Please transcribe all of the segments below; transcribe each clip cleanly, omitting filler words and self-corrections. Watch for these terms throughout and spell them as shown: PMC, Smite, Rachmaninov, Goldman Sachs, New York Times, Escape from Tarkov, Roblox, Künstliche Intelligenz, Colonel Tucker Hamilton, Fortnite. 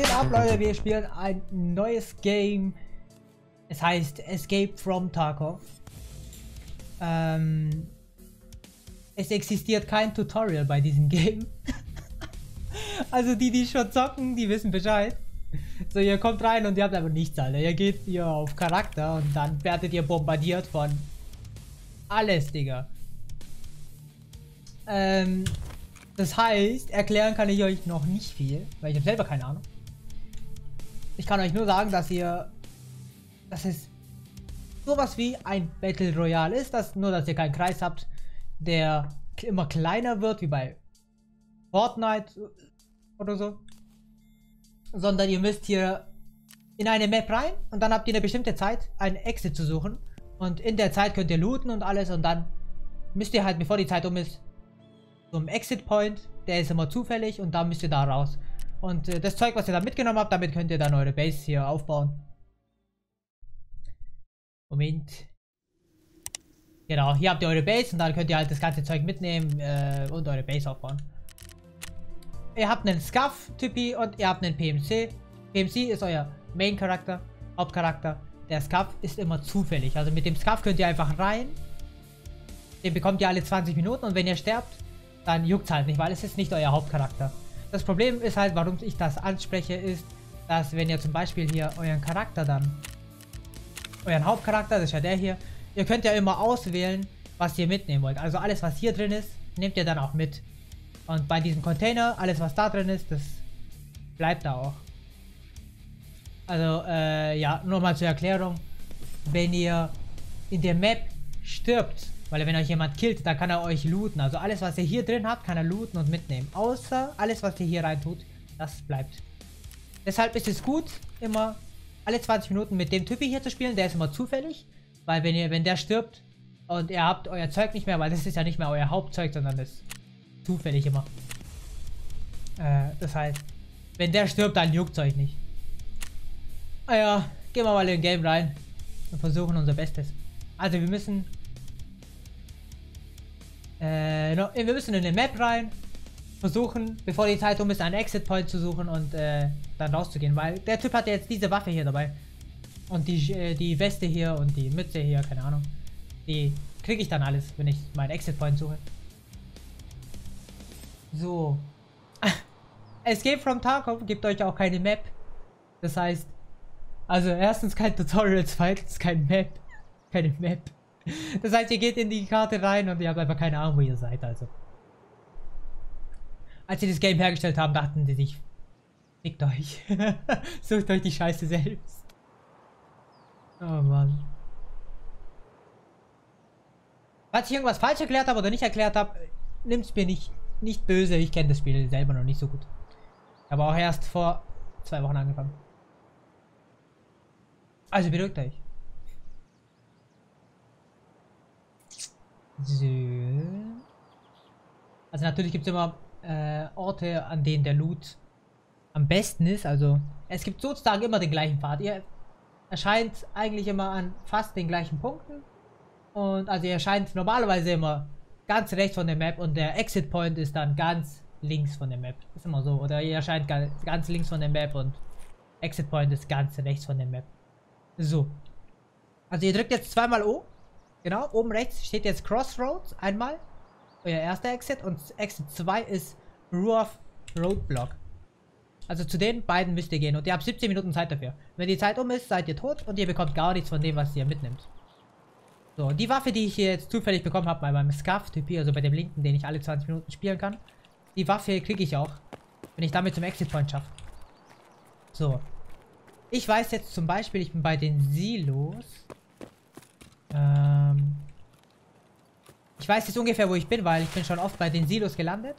Was geht ab, Leute? Wir spielen ein neues Game. Es heißt Escape from Tarkov. Es existiert kein Tutorial bei diesem Game. Also die schon zocken, die wissen Bescheid. So, ihr kommt rein und ihr habt aber nichts, Alter. Ihr geht hier auf Charakter und dann werdet ihr bombardiert von alles, Digga. Das heißt, erklären kann ich euch noch nicht viel, weil ich habe selber keine Ahnung. Ich kann euch nur sagen, dass es sowas wie ein Battle Royale ist, dass ihr keinen Kreis habt, der immer kleiner wird, wie bei Fortnite oder so. Sondern ihr müsst hier in eine Map rein und dann habt ihr eine bestimmte Zeit, einen Exit zu suchen. Und in der Zeit könnt ihr looten und alles und dann müsst ihr halt, bevor die Zeit um ist, zum Exit Point, der ist immer zufällig und da müsst ihr da raus. Und das Zeug, was ihr da mitgenommen habt, damit könnt ihr dann eure Base hier aufbauen. Moment. Genau, hier habt ihr eure Base und dann könnt ihr halt das ganze Zeug mitnehmen und eure Base aufbauen. Ihr habt einen Scuff-Typi und ihr habt einen PMC. PMC ist euer Main-Charakter, Hauptcharakter. Der Scuff ist immer zufällig. Also mit dem Scuff könnt ihr einfach rein. Den bekommt ihr alle 20 Minuten und wenn ihr sterbt, dann juckt's halt nicht, weil es ist nicht euer Hauptcharakter. Das Problem ist halt, warum ich das anspreche, ist, dass wenn ihr zum Beispiel hier euren Charakter dann, euren Hauptcharakter, das ist ja der hier, ihr könnt ja immer auswählen, was ihr mitnehmen wollt. Also alles, was hier drin ist, nehmt ihr dann auch mit. Und bei diesem Container, alles, was da drin ist, das bleibt da auch. Also, ja, nur mal zur Erklärung. Wenn ihr in der Map stirbt, weil wenn euch jemand killt, dann kann er euch looten. Also alles, was ihr hier drin habt, kann er looten und mitnehmen. Außer alles, was ihr hier rein tut, das bleibt. Deshalb ist es gut, immer alle 20 Minuten mit dem Typi hier zu spielen. Der ist immer zufällig. Weil wenn der stirbt und ihr habt euer Zeug nicht mehr, weil das ist ja nicht mehr euer Hauptzeug, sondern das ist zufällig immer. Das heißt, wenn der stirbt, dann juckt's euch nicht. Naja, gehen wir mal in den Game rein und versuchen unser Bestes. Also wir müssen in eine Map rein, versuchen, bevor die Zeit um ist, einen Exit Point zu suchen und dann rauszugehen, weil der Typ hat jetzt diese Waffe hier dabei und die Weste hier und die Mütze hier, keine Ahnung, die kriege ich dann alles, wenn ich meinen Exit Point suche. So, Escape from Tarkov gibt euch auch keine Map, das heißt, also erstens kein Tutorial, zweitens keine Map. Das heißt, ihr geht in die Karte rein und ihr habt einfach keine Ahnung, wo ihr seid, also. Als sie das Game hergestellt haben, dachten sie sich, fickt euch. Sucht euch die Scheiße selbst. Oh Mann. Falls ich irgendwas falsch erklärt habe oder nicht erklärt habe, nimmt's mir nicht böse. Ich kenne das Spiel selber noch nicht so gut. Aber auch erst vor 2 Wochen angefangen. Also beruhigt euch. So. Also natürlich gibt es immer Orte, an denen der Loot am besten ist. Also es gibt sozusagen immer den gleichen Pfad. Ihr erscheint eigentlich immer an fast den gleichen Punkten. Und also ihr erscheint normalerweise immer ganz rechts von der Map und der Exit Point ist dann ganz links von der Map. Ist immer so. Oder ihr erscheint ganz links von der Map und Exit Point ist ganz rechts von der Map. So. Also ihr drückt jetzt zweimal O. Genau, oben rechts steht jetzt Crossroads, einmal euer erster Exit und Exit 2 ist Ruoff Roadblock. Also zu den beiden müsst ihr gehen und ihr habt 17 Minuten Zeit dafür. Wenn die Zeit um ist, seid ihr tot und ihr bekommt gar nichts von dem, was ihr mitnimmt. So, die Waffe, die ich hier jetzt zufällig bekommen habe bei meinem Scuff-Typ, also bei dem linken, den ich alle 20 Minuten spielen kann, die Waffe kriege ich auch, wenn ich damit zum Exit-Point schaffe. So, ich weiß jetzt zum Beispiel, ich bin bei den Silos. Ich weiß jetzt ungefähr, wo ich bin, weil ich bin schon oft bei den Silos gelandet.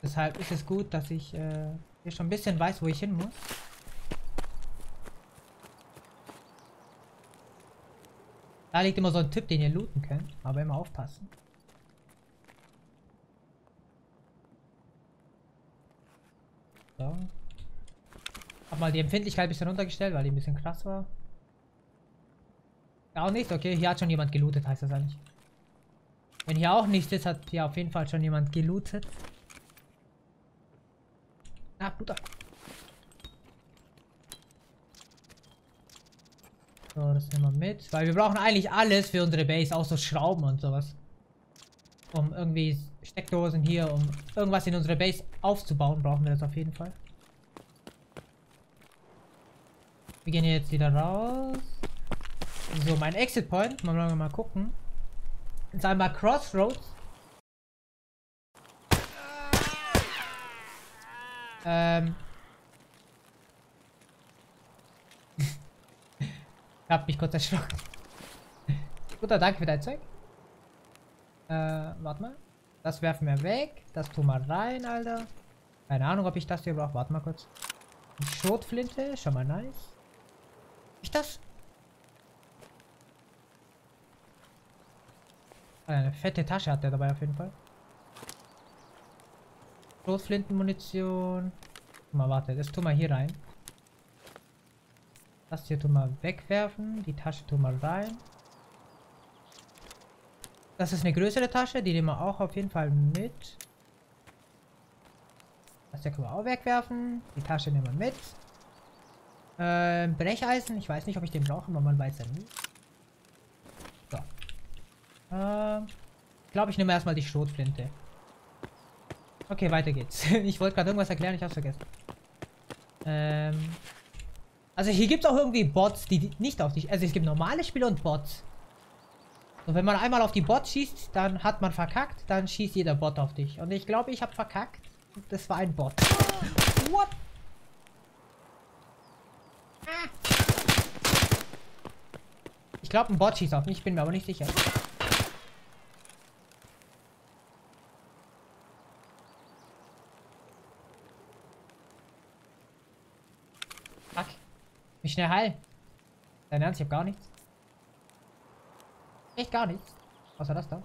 Deshalb ist es gut, dass ich hier schon ein bisschen weiß, wo ich hin muss. Da liegt immer so ein Typ, den ihr looten könnt, aber immer aufpassen. So. Hab mal die Empfindlichkeit ein bisschen runtergestellt, weil die ein bisschen krass war. Auch nichts, okay, hier hat schon jemand gelootet, heißt das eigentlich. Wenn hier auch nichts ist, hat hier auf jeden Fall schon jemand gelootet. Ja, runter. So, das nehmen wir mit. Weil wir brauchen eigentlich alles für unsere Base, auch so Schrauben und sowas. Um irgendwie Steckdosen hier, um irgendwas in unsere Base aufzubauen, brauchen wir das auf jeden Fall. Wir gehen jetzt wieder raus. So, mein Exit Point. Mal gucken. Jetzt einmal Crossroads. Ich hab mich kurz erschrocken. Guter Dank für dein Zeug. Warte mal. Das werfen wir weg. Das tun wir rein, Alter. Keine Ahnung, ob ich das hier brauche. Warte mal kurz. Die Schrotflinte. Schon mal nice. Ist das? Eine fette Tasche hat der dabei auf jeden Fall. Schrotflintenmunition. Mal warte, das tun wir hier rein. Das hier tun wir wegwerfen. Die Tasche tun wir rein. Das ist eine größere Tasche, die nehmen wir auch auf jeden Fall mit. Das hier können wir auch wegwerfen. Die Tasche nehmen wir mit. Brecheisen, ich weiß nicht, ob ich den brauche, aber man weiß ja nie. So. Ich glaube, ich nehme erstmal die Schrotflinte. Okay, weiter geht's. Ich wollte gerade irgendwas erklären, ich hab's vergessen. Also hier gibt's auch irgendwie Bots, die nicht auf dich... Also es gibt normale Spiele und Bots. Und wenn man einmal auf die Bots schießt, dann hat man verkackt, dann schießt jeder Bot auf dich. Und ich glaube, ich habe verkackt. Das war ein Bot. What? Ich glaube, ein Bot schießt auf mich, ich bin mir aber nicht sicher. Fuck. Mich schnell heilen. Dein Ernst, ich hab gar nichts. Echt gar nichts. Außer das da.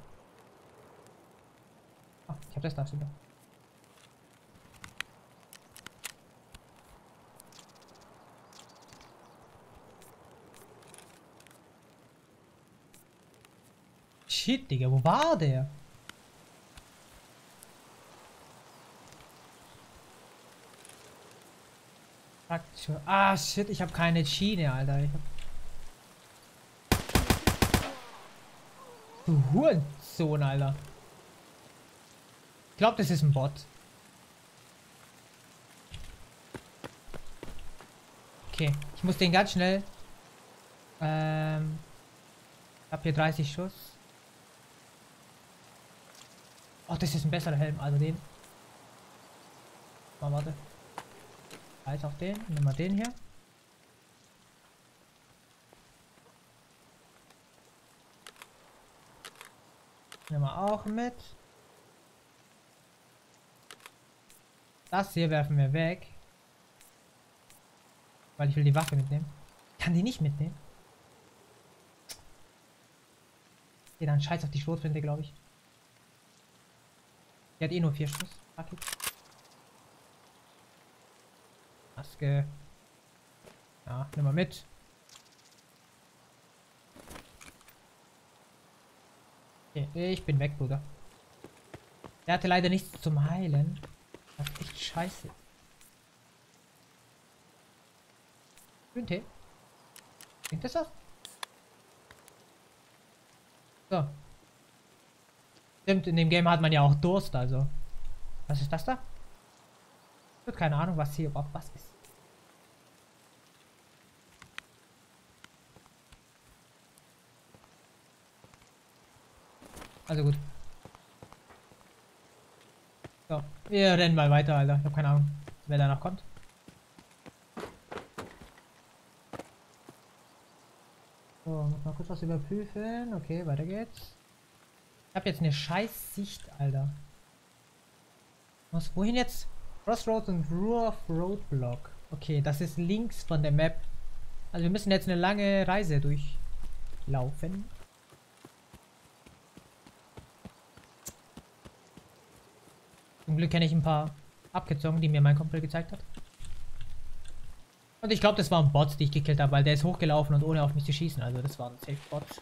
Ah, ich hab das da, stimmt. Shit, Digga, wo war der? Ah, shit, ich hab keine Schiene, Alter. Ich hab du Hurensohn, Alter. Ich glaube, das ist ein Bot. Okay, ich muss den ganz schnell. Ich hab hier 30 Schuss. Oh, das ist ein besserer Helm, also den. Mal warte. Eis auf den. Nehmen wir den hier. Nehmen wir auch mit. Das hier werfen wir weg. Weil ich will die Waffe mitnehmen. Ich kann die nicht mitnehmen. Okay, dann scheiß auf die Schrotflinte, glaube ich. Die hat eh nur 4 Schuss. Maske. Ja, nehmen wir mit. Ich bin weg, Bruder. Der hatte leider nichts zum Heilen. Das ist echt scheiße. Grüntee. Klingt das was? So. Stimmt, in dem Game hat man ja auch Durst, also. Was ist das da? Ich habe keine Ahnung, was hier überhaupt was ist. Also gut. So, wir rennen mal weiter, Alter. Ich habe keine Ahnung, wer danach kommt. So, muss mal kurz was überprüfen. Okay, weiter geht's. Ich habe jetzt eine scheiß Sicht, Alter. Was, wohin jetzt? Crossroads und Rough Roadblock. Okay, das ist links von der Map. Also wir müssen jetzt eine lange Reise durchlaufen. Zum Glück kenne ich ein paar Abkürzungen, die mir mein Kumpel gezeigt hat. Und ich glaube, das waren Bots, die ich gekillt habe, weil der ist hochgelaufen und ohne auf mich zu schießen. Also das waren safe Bots.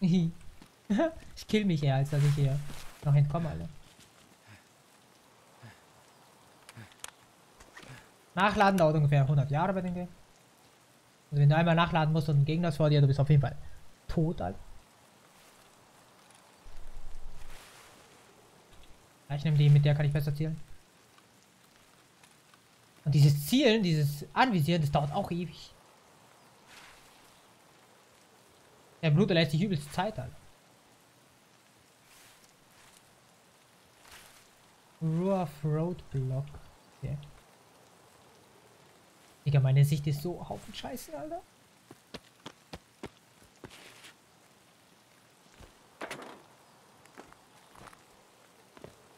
Ich kill mich eher, als dass ich hier noch hinkomme, Alter. Nachladen dauert ungefähr 100 Jahre bei dem Game. Also wenn du einmal nachladen musst und ein Gegner ist vor dir, du bist auf jeden Fall tot, Alter. Ja, ich nehme die, mit der kann ich besser zielen. Und dieses Zielen, dieses Anvisieren, das dauert auch ewig. Der Blut lässt sich übelst Zeit an. Rough Roadblock. Okay. Digga, meine Sicht ist so Haufen Scheiße, Alter.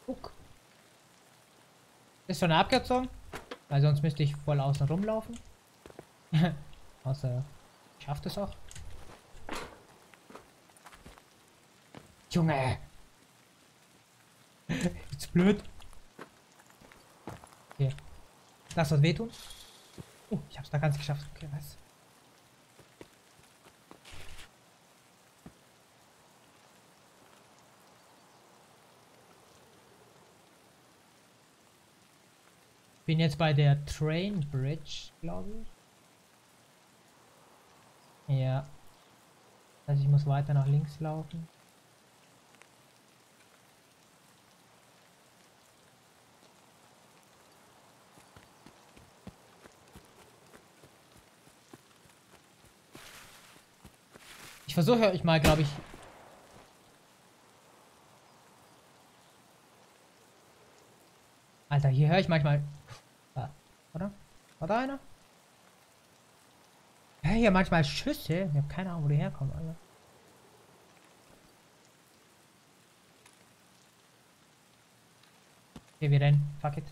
Guck. Ist schon eine Abkürzung? Weil sonst müsste ich voll außen rumlaufen. Außer ich schaff das auch. Junge! Ist blöd! Okay. Das wird wehtun. Oh, ich hab's da ganz geschafft. Okay, was? Ich bin jetzt bei der Train Bridge, glaube ich. Ja. Also ich muss weiter nach links laufen. Ich versuche euch mal, glaube ich. Alter, hier höre ich manchmal. Ah, oder? War da einer? Ich höre hier manchmal Schüsse. Ich habe keine Ahnung, wo die herkommen, Alter. Okay, wir rennen. Fuck it.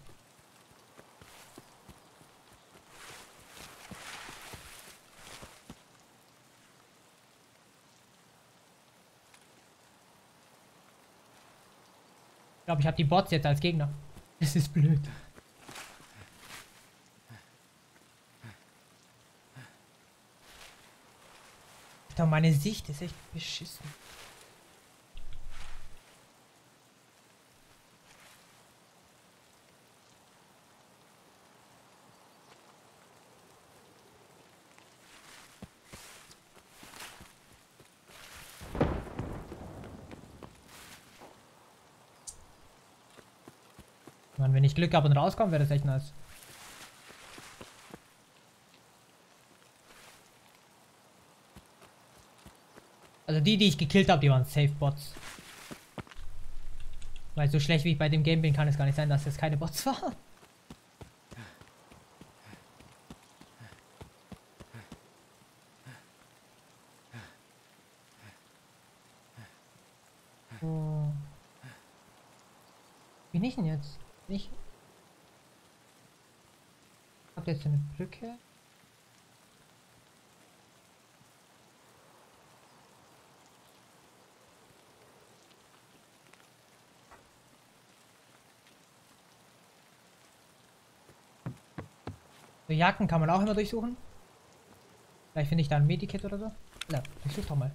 Ich glaube, ich habe die Bots jetzt als Gegner. Das ist blöd. Alter, meine Sicht ist echt beschissen. Wenn ich Glück habe und rauskomme, wäre das echt nice. Also die ich gekillt habe, die waren safe Bots. Weil so schlecht wie ich bei dem Game bin, kann es gar nicht sein, dass das keine Bots waren. Oh. Wie nicht denn jetzt? Ich hab jetzt eine Brücke. So Jacken kann man auch immer durchsuchen. Vielleicht finde ich da ein Medikit oder so. Na, ich such doch mal.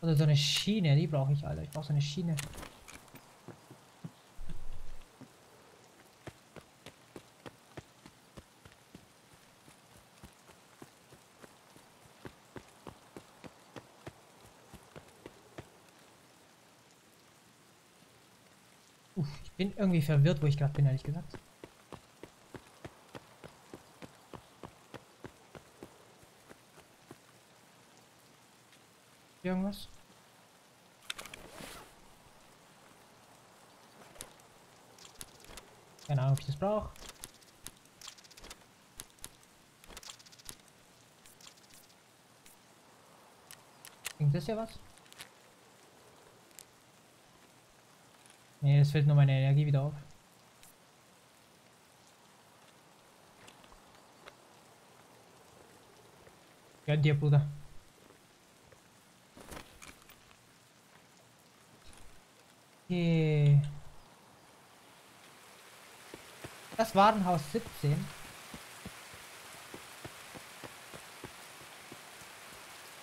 Oder so eine Schiene, die brauche ich, Alter. Ich brauche so eine Schiene. Ich bin irgendwie verwirrt, wo ich gerade bin, ehrlich gesagt. Irgendwas? Keine Ahnung, ob ich das brauche. Klingt das ja was? Nee, es fällt nur meine Energie wieder auf. Gönn dir, Bruder. Okay. Das Warenhaus 17.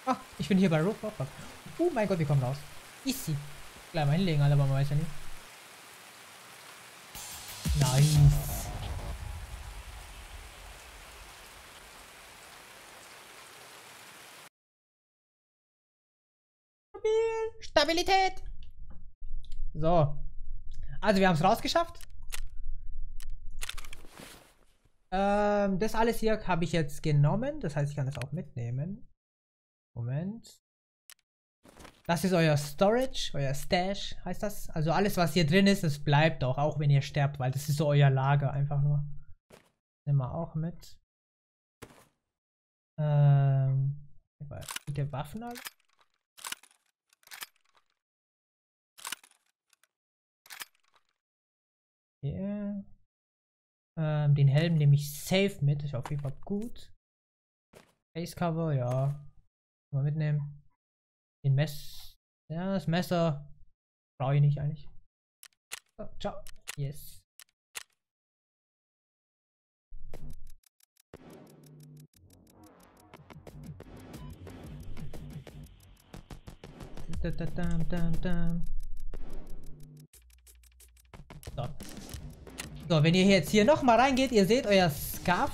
Ah, ich bin hier bei Roblox. Oh mein Gott, wir kommen raus. Easy. Gleich mal hinlegen, aber man weiß ja nicht. Nice. Stabilität. So. Also wir haben es rausgeschafft. Das alles hier habe ich jetzt genommen. Das heißt, ich kann das auch mitnehmen. Moment. Das ist euer Storage, euer Stash heißt das. Also alles, was hier drin ist, das bleibt auch wenn ihr sterbt, weil das ist so euer Lager einfach nur. Nehmen wir auch mit. Bitte Waffen halt. Yeah. Den Helm nehme ich safe mit, ist auf jeden Fall gut. Face Cover, ja. Mal mitnehmen. Den Messer. Ja, das Messer brauche ich nicht eigentlich. So, ciao. Yes. Da, da, da, da, da. So. So, wenn ihr jetzt hier nochmal reingeht, ihr seht, euer Scarf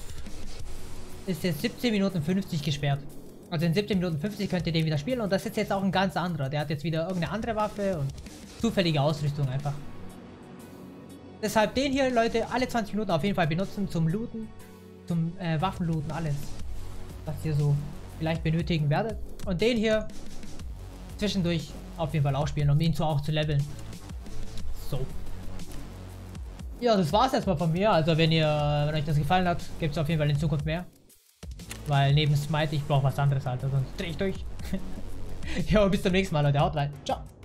ist jetzt 17 Minuten 50 gesperrt. Also in 17 Minuten 50 könnt ihr den wieder spielen und das ist jetzt auch ein ganz anderer. Der hat jetzt wieder irgendeine andere Waffe und zufällige Ausrüstung einfach. Deshalb den hier, Leute, alle 20 Minuten auf jeden Fall benutzen zum Looten, zum Waffenlooten, alles, was ihr so vielleicht benötigen werdet. Und den hier zwischendurch auf jeden Fall auch spielen, um ihn auch zu leveln. So. Ja, das war's erstmal von mir. Also wenn euch das gefallen hat, gibt es auf jeden Fall in Zukunft mehr. Weil neben Smite, ich brauche was anderes, Alter, sonst dreh ich durch. Jo, bis zum nächsten Mal, Leute. Haut rein. Ciao.